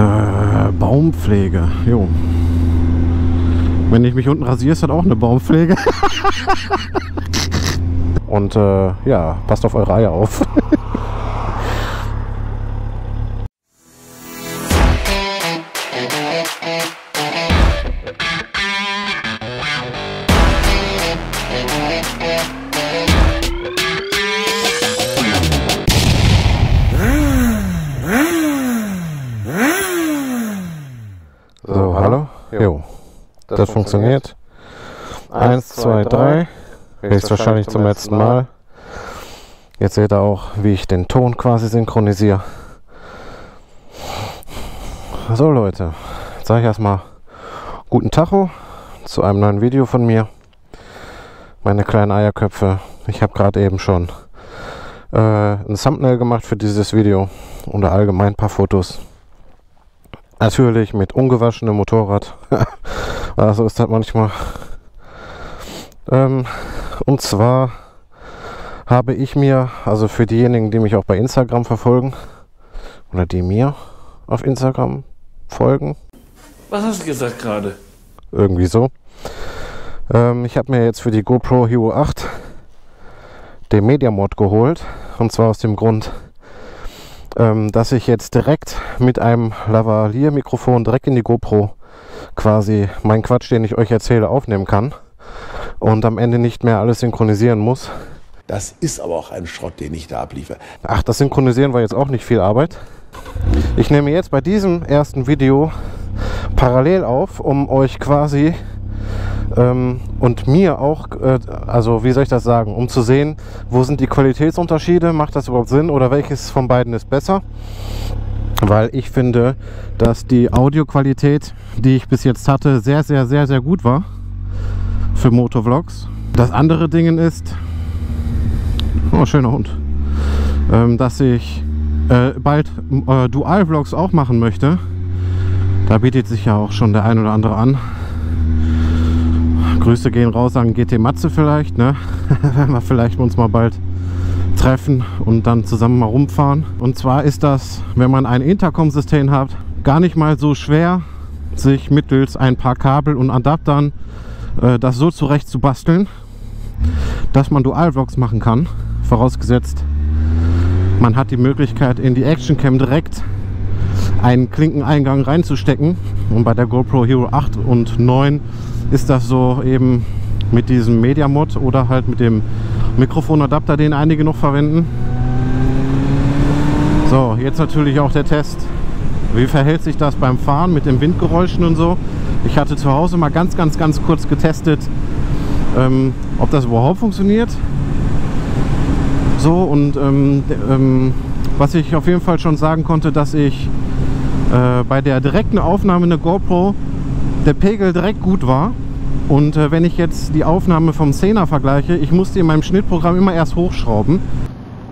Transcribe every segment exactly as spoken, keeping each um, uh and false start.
Äh, Baumpflege. Jo. Wenn ich mich unten rasiere, ist das auch eine Baumpflege. Und äh, ja, passt auf eure Eier auf. So, hallo? Jo. Das, das funktioniert. eins, zwei, drei. Höchstwahrscheinlich zum letzten Mal. Jetzt seht ihr auch, wie ich den Ton quasi synchronisiere. So Leute, jetzt sage ich erstmal guten Tacho zu einem neuen Video von mir. Meine kleinen Eierköpfe. Ich habe gerade eben schon äh, ein Thumbnail gemacht für dieses Video und allgemein ein paar Fotos. Natürlich mit ungewaschenem Motorrad. Also ist das manchmal. Ähm, und zwar habe ich mir, also für diejenigen, die mich auch bei Instagram verfolgen, oder die mir auf Instagram folgen. Was hast du gesagt gerade? Irgendwie so. Ähm, ich habe mir jetzt für die GoPro Hero acht den Media Mod geholt. Und zwar aus dem Grund, ähm, dass ich jetzt direkt mit einem Lavalier Mikrofon direkt in die GoPro quasi meinen Quatsch, den ich euch erzähle, aufnehmen kann. Und am Ende nicht mehr alles synchronisieren muss. Das ist aber auch ein Schrott, den ich da abliefere. Ach, das Synchronisieren war jetzt auch nicht viel Arbeit. Ich nehme jetzt bei diesem ersten Video parallel auf, um euch quasi ähm, und mir auch, äh, also wie soll ich das sagen, um zu sehen, wo sind die Qualitätsunterschiede, macht das überhaupt Sinn oder welches von beiden ist besser. Weil ich finde, dass die Audioqualität, die ich bis jetzt hatte, sehr, sehr, sehr, sehr gut war. Für Motovlogs. Das andere Ding ist, oh schöner Hund, ähm, dass ich äh, bald äh, Dual-Vlogs auch machen möchte. Da bietet sich ja auch schon der ein oder andere an. Grüße gehen raus an G T Matze vielleicht, ne? Wenn wir vielleicht uns mal bald treffen und dann zusammen mal rumfahren. Und zwar ist das, wenn man ein Intercom-System hat, gar nicht mal so schwer, sich mittels ein paar Kabel und Adaptern das so zurecht zu basteln, dass man Dual-Vlogs machen kann, vorausgesetzt man hat die Möglichkeit, in die Action-Cam direkt einen Klinkeneingang reinzustecken. Und bei der GoPro Hero acht und neun ist das so eben mit diesem Media-Mod oder halt mit dem Mikrofonadapter, den einige noch verwenden. So, jetzt natürlich auch der Test. Wie verhält sich das beim Fahren mit den Windgeräuschen und so? Ich hatte zu Hause mal ganz, ganz, ganz kurz getestet, ähm, ob das überhaupt funktioniert. So, und ähm, ähm, was ich auf jeden Fall schon sagen konnte, dass ich äh, bei der direkten Aufnahme in der GoPro der Pegel direkt gut war. Und äh, wenn ich jetzt die Aufnahme vom Sena vergleiche, ich musste in meinem Schnittprogramm immer erst hochschrauben.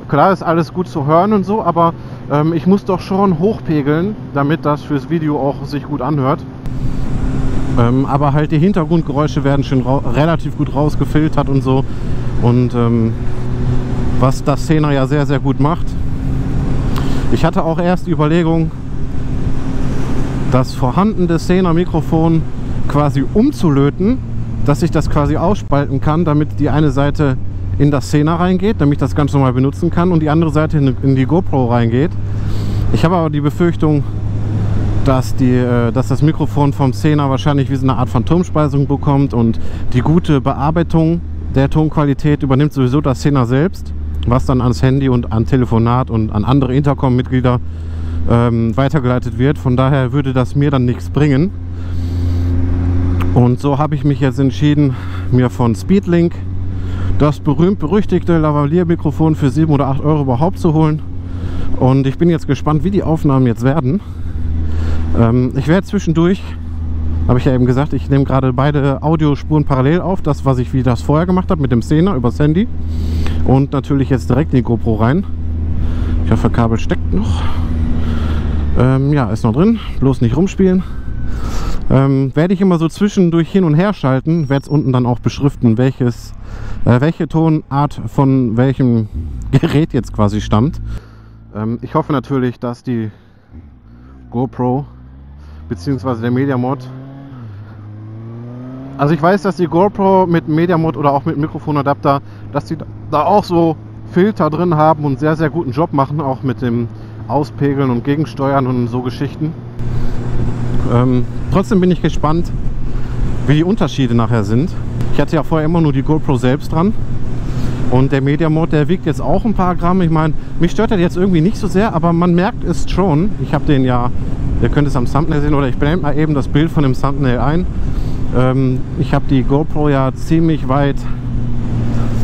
Klar ist alles gut zu hören und so, aber ähm, ich muss doch schon hochpegeln, damit das fürs Video auch sich gut anhört. Ähm, aber halt die Hintergrundgeräusche werden schon relativ gut rausgefiltert und so. Und ähm, was das Sena ja sehr, sehr gut macht. Ich hatte auch erst die Überlegung, das vorhandene Sena-Mikrofon quasi umzulöten, dass ich das quasi ausspalten kann, damit die eine Seite in das Sena reingeht, damit ich das ganz normal benutzen kann und die andere Seite in die GoPro reingeht. Ich habe aber die Befürchtung, dass, die, dass das Mikrofon vom Sena wahrscheinlich wie so eine Art Phantomspeisung bekommt und die gute Bearbeitung der Tonqualität übernimmt sowieso das Sena selbst, was dann ans Handy und an Telefonat und an andere Intercom-Mitglieder ähm, weitergeleitet wird. Von daher würde das mir dann nichts bringen. Und so habe ich mich jetzt entschieden, mir von Speedlink das berühmt-berüchtigte Lavalier-Mikrofon für sieben oder acht Euro überhaupt zu holen. Und ich bin jetzt gespannt, wie die Aufnahmen jetzt werden. Ähm, ich werde zwischendurch, habe ich ja eben gesagt, ich nehme gerade beide Audiospuren parallel auf. Das, was ich wie das vorher gemacht habe mit dem Sena übers Handy. Und natürlich jetzt direkt in die GoPro rein. Ich hoffe, Kabel steckt noch. Ähm, ja, ist noch drin. Bloß nicht rumspielen. Ähm, werde ich immer so zwischendurch hin und her schalten, werde es unten dann auch beschriften, welches, äh, welche Tonart von welchem Gerät jetzt quasi stammt. Ähm, ich hoffe natürlich, dass die GoPro beziehungsweise der Media Mod. Also ich weiß, dass die GoPro mit Media Mod oder auch mit Mikrofonadapter, dass die da auch so Filter drin haben und sehr, sehr guten Job machen, auch mit dem Auspegeln und Gegensteuern und so Geschichten. Ähm, trotzdem bin ich gespannt, wie die Unterschiede nachher sind. Ich hatte ja vorher immer nur die GoPro selbst dran. Und der Media Mod, der wiegt jetzt auch ein paar Gramm. Ich meine, mich stört das jetzt irgendwie nicht so sehr, aber man merkt es schon. Ich habe den ja, ihr könnt es am Thumbnail sehen, oder ich blende mal eben das Bild von dem Thumbnail ein. Ähm, ich habe die GoPro ja ziemlich weit,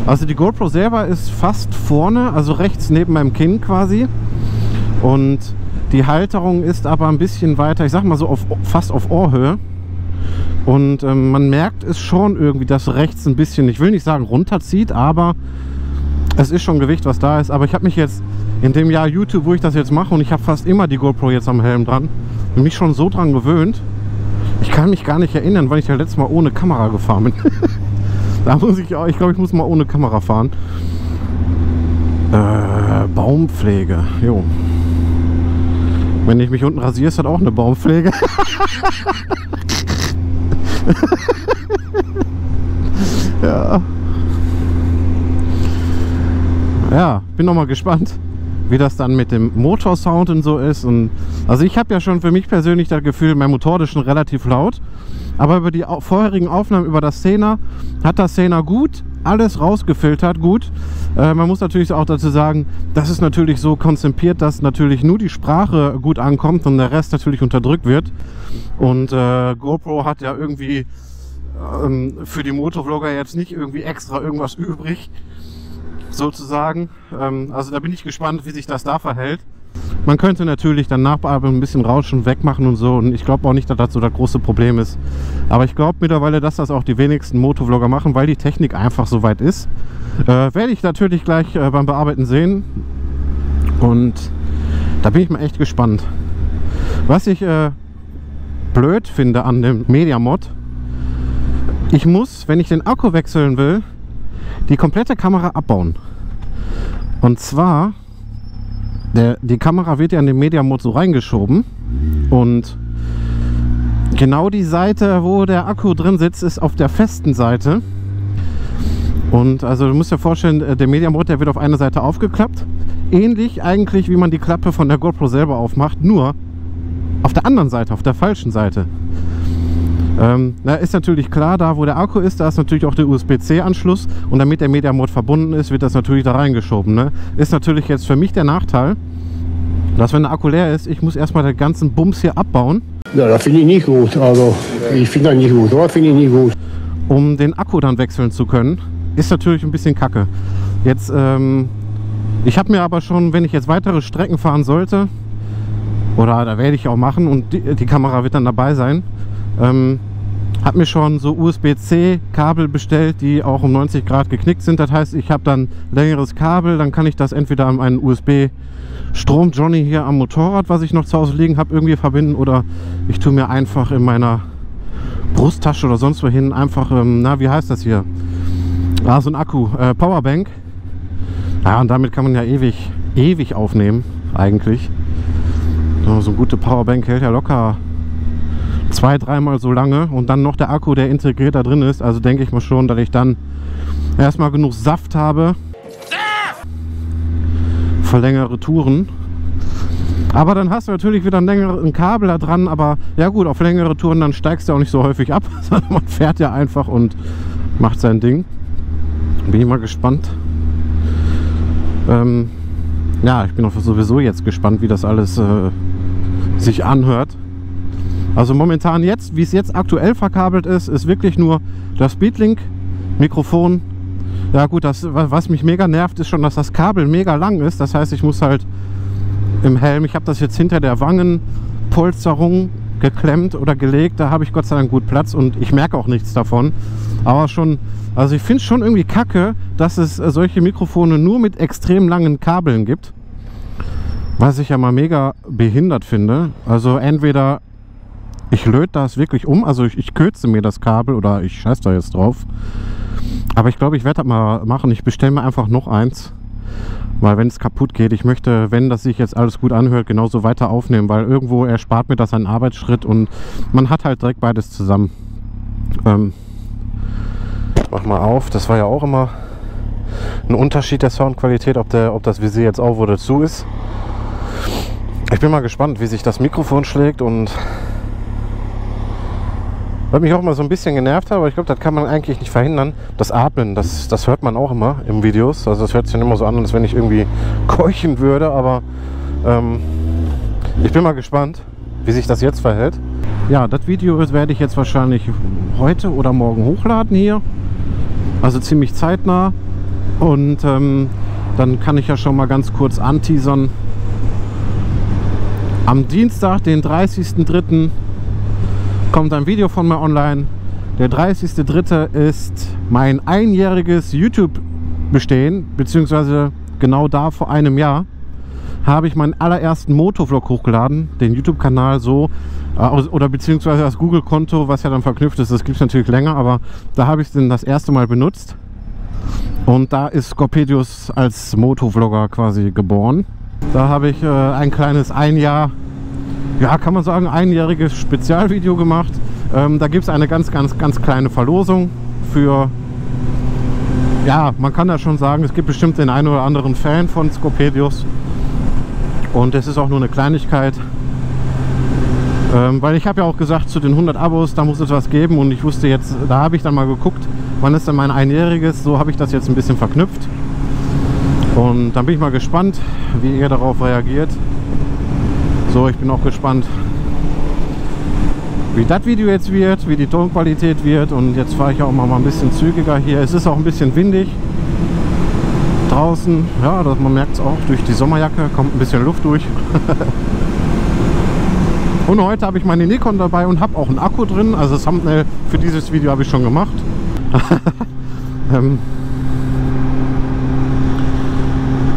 also die GoPro selber ist fast vorne, also rechts neben meinem Kinn quasi. Und die Halterung ist aber ein bisschen weiter, ich sag mal so auf, fast auf Ohrhöhe. Und ähm, man merkt es schon irgendwie, dass rechts ein bisschen, ich will nicht sagen runterzieht, aber es ist schon Gewicht, was da ist. Aber ich habe mich jetzt in dem Jahr YouTube, wo ich das jetzt mache, und ich habe fast immer die GoPro jetzt am Helm dran, mich schon so dran gewöhnt. Ich kann mich gar nicht erinnern, weil ich ja letztes Mal ohne Kamera gefahren bin. Da muss ich auch, ich glaube, ich muss mal ohne Kamera fahren. Äh, Baumpflege, jo. Wenn ich mich unten rasiere, ist das auch eine Baumpflege. Ja. Ja, bin nochmal gespannt, wie das dann mit dem Motorsound und so ist. Und also ich habe ja schon für mich persönlich das Gefühl, mein Motor ist schon relativ laut. Aber über die vorherigen Aufnahmen über das Sena hat das Sena gut alles rausgefiltert, gut. Äh, man muss natürlich auch dazu sagen, das ist natürlich so konzipiert, dass natürlich nur die Sprache gut ankommt und der Rest natürlich unterdrückt wird. Und äh, GoPro hat ja irgendwie ähm, für die Motovlogger jetzt nicht irgendwie extra irgendwas übrig, sozusagen. Ähm, also da bin ich gespannt, wie sich das da verhält. Man könnte natürlich dann nachbearbeiten, ein bisschen Rauschen wegmachen und so. Und ich glaube auch nicht, dass das so das große Problem ist. Aber ich glaube mittlerweile, dass das auch die wenigsten Motovlogger machen, weil die Technik einfach so weit ist. Äh, werde ich natürlich gleich äh, beim Bearbeiten sehen. Und da bin ich mal echt gespannt. Was ich äh, blöd finde an dem Media Mod, ich muss, wenn ich den Akku wechseln will, die komplette Kamera abbauen. Und zwar... Der, die Kamera wird ja in den Media Mod so reingeschoben und genau die Seite, wo der Akku drin sitzt, ist auf der festen Seite. Und also du musst dir vorstellen, der Media Mod, der wird auf einer Seite aufgeklappt, ähnlich eigentlich wie man die Klappe von der GoPro selber aufmacht, nur auf der anderen Seite, auf der falschen Seite. Ähm, da ist natürlich klar, da wo der Akku ist, da ist natürlich auch der U S B C-Anschluss und damit der Media Mod verbunden ist, wird das natürlich da reingeschoben. Ne? Ist natürlich jetzt für mich der Nachteil, dass wenn der Akku leer ist, ich muss erstmal den ganzen Bums hier abbauen. Ja, das finde ich nicht gut, also ich finde das nicht gut, aber finde ich nicht gut. Um den Akku dann wechseln zu können, ist natürlich ein bisschen kacke. Jetzt, ähm, ich habe mir aber schon, wenn ich jetzt weitere Strecken fahren sollte, oder da werde ich auch machen und die, die Kamera wird dann dabei sein, Ähm, habe mir schon so U S B C-Kabel bestellt, die auch um neunzig Grad geknickt sind. Das heißt, ich habe dann längeres Kabel, dann kann ich das entweder an einen U S B-Strom-Johnny hier am Motorrad, was ich noch zu Hause liegen habe, irgendwie verbinden. Oder ich tue mir einfach in meiner Brusttasche oder sonst wohin einfach, ähm, na wie heißt das hier? Ah, so ein Akku, äh, Powerbank. Ja, und damit kann man ja ewig, ewig aufnehmen eigentlich. Ja, so eine gute Powerbank hält ja locker zwei, dreimal so lange und dann noch der Akku, der integriert da drin ist. Also denke ich mal schon, dass ich dann erstmal genug Saft habe für längere Touren. Aber dann hast du natürlich wieder ein längeres Kabel da dran, aber ja gut, auf längere Touren dann steigst du auch nicht so häufig ab, sondern man fährt ja einfach und macht sein Ding. Bin ich mal gespannt. Ähm, ja, ich bin auch sowieso jetzt gespannt, wie das alles äh, sich anhört. Also momentan jetzt, wie es jetzt aktuell verkabelt ist, ist wirklich nur das Speedlink-Mikrofon. Ja gut, das, was mich mega nervt, ist schon, dass das Kabel mega lang ist. Das heißt, ich muss halt im Helm, ich habe das jetzt hinter der Wangenpolsterung geklemmt oder gelegt. Da habe ich Gott sei Dank gut Platz und ich merke auch nichts davon. Aber schon, also ich finde es schon irgendwie kacke, dass es solche Mikrofone nur mit extrem langen Kabeln gibt. Was ich ja mal mega behindert finde. Also entweder... Ich löte das wirklich um, also ich, ich kürze mir das Kabel oder ich scheiß da jetzt drauf. Aber ich glaube, ich werde das mal machen. Ich bestelle mir einfach noch eins. Weil wenn es kaputt geht, ich möchte, wenn das sich jetzt alles gut anhört, genauso weiter aufnehmen, weil irgendwo erspart mir das einen Arbeitsschritt und man hat halt direkt beides zusammen. Ähm, mach mal auf, das war ja auch immer ein Unterschied der Soundqualität, ob, der, ob das Visier jetzt auf oder zu ist. Ich bin mal gespannt, wie sich das Mikrofon schlägt, und was mich auch mal so ein bisschen genervt hat, aber ich glaube, das kann man eigentlich nicht verhindern, das Atmen, das, das hört man auch immer in Videos, also das hört sich dann immer so an, als wenn ich irgendwie keuchen würde, aber ähm, ich bin mal gespannt, wie sich das jetzt verhält. Ja, das Video werde ich jetzt wahrscheinlich heute oder morgen hochladen hier, also ziemlich zeitnah, und ähm, dann kann ich ja schon mal ganz kurz anteasern. Am Dienstag, den dreißigsten dritten, kommt ein Video von mir online. Der dreißigste dritte ist mein einjähriges YouTube-Bestehen, beziehungsweise genau da vor einem Jahr habe ich meinen allerersten Motovlog hochgeladen, den YouTube-Kanal so, äh, oder beziehungsweise das Google-Konto, was ja dann verknüpft ist, das gibt es natürlich länger, aber da habe ich es dann das erste Mal benutzt. Und da ist Scorpedius als Motovlogger quasi geboren. Da habe ich äh, ein kleines ein Jahr Ja, kann man sagen, einjähriges Spezialvideo gemacht. Ähm, da gibt es eine ganz, ganz, ganz kleine Verlosung für, ja, man kann da schon sagen, es gibt bestimmt den einen oder anderen Fan von Scorpedius. Und es ist auch nur eine Kleinigkeit, ähm, weil ich habe ja auch gesagt, zu den hundert Abos, da muss es was geben, und ich wusste jetzt, da habe ich dann mal geguckt, wann ist denn mein einjähriges, so habe ich das jetzt ein bisschen verknüpft. Und dann bin ich mal gespannt, wie ihr darauf reagiert. So, ich bin auch gespannt, wie das Video jetzt wird, wie die Tonqualität wird, und jetzt fahre ich auch mal ein bisschen zügiger hier. Es ist auch ein bisschen windig draußen, ja, man merkt es auch, durch die Sommerjacke kommt ein bisschen Luft durch. Und heute habe ich meine Nikon dabei und habe auch einen Akku drin, also das Thumbnail für dieses Video habe ich schon gemacht. ähm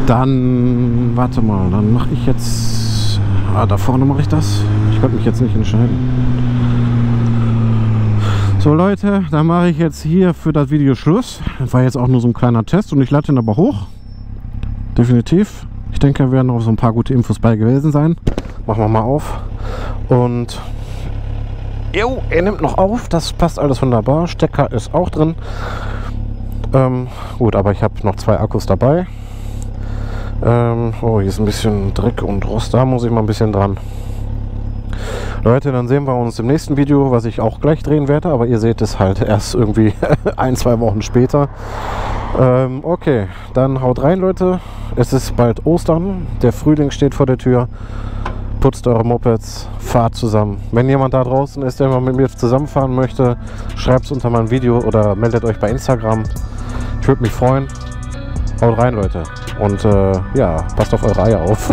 dann, warte mal, dann mache ich jetzt... Ah, da vorne mache ich das. Ich konnte mich jetzt nicht entscheiden. So Leute, dann mache ich jetzt hier für das Video Schluss. Das war jetzt auch nur so ein kleiner Test, und ich lade ihn aber hoch. Definitiv. Ich denke, da werden auch so ein paar gute Infos bei gewesen sein. Machen wir mal auf. Und jo, er nimmt noch auf. Das passt alles wunderbar. Stecker ist auch drin. Ähm, gut, aber ich habe noch zwei Akkus dabei. Oh, hier ist ein bisschen Dreck und Rost, da muss ich mal ein bisschen dran. Leute, dann sehen wir uns im nächsten Video, was ich auch gleich drehen werde, aber ihr seht es halt erst irgendwie ein, zwei Wochen später. Ähm, okay, dann haut rein, Leute. Es ist bald Ostern, der Frühling steht vor der Tür. Putzt eure Mopeds, fahrt zusammen. Wenn jemand da draußen ist, der mal mit mir zusammenfahren möchte, schreibt es unter meinem Video oder meldet euch bei Instagram. Ich würde mich freuen. Haut rein, Leute. Und äh, ja, passt auf eure Eier auf.